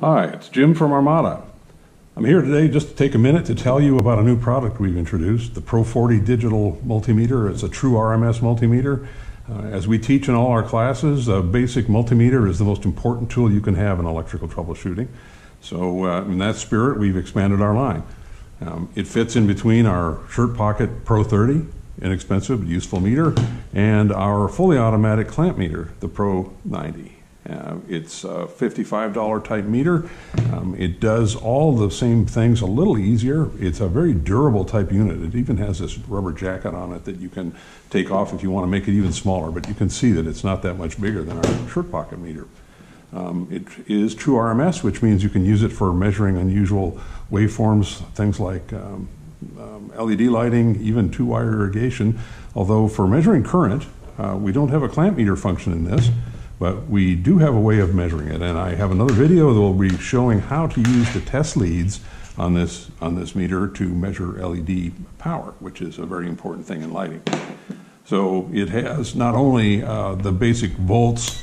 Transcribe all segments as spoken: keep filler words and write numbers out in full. Hi, it's Jim from Armada. I'm here today just to take a minute to tell you about a new product we've introduced, the Pro forty digital multimeter. It's a true R M S multimeter. Uh, as we teach in all our classes, a basic multimeter is the most important tool you can have in electrical troubleshooting. So uh, in that spirit, we've expanded our line. Um, it fits in between our shirt pocket Pro thirty, inexpensive but useful meter, and our fully automatic clamp meter, the Pro ninety. Uh, it's a fifty-five dollar type meter. Um, it does all the same things a little easier. It's a very durable type unit. It even has this rubber jacket on it that you can take off if you want to make it even smaller, but you can see that it's not that much bigger than our shirt pocket meter. Um, it is true R M S, which means you can use it for measuring unusual waveforms, things like um, um, L E D lighting, even two-wire irrigation. Although for measuring current, uh, we don't have a clamp meter function in this. But we do have a way of measuring it, and I have another video that will be showing how to use the test leads on this, on this meter to measure L E D power, which is a very important thing in lighting. So it has not only uh, the basic volts,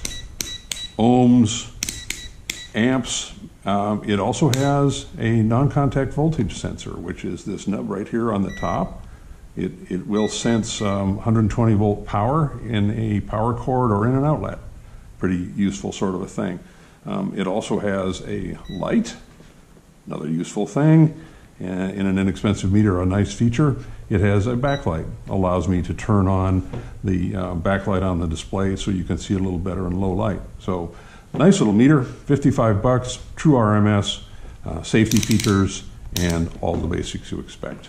ohms, amps, um, it also has a non-contact voltage sensor, which is this nub right here on the top. It, it will sense um, one hundred twenty volt power in a power cord or in an outlet. Pretty useful sort of a thing. Um, it also has a light, another useful thing, and in an inexpensive meter, a nice feature. It has a backlight, allows me to turn on the uh, backlight on the display so you can see it a little better in low light. So nice little meter, fifty-five bucks, true R M S, uh, safety features, and all the basics you expect.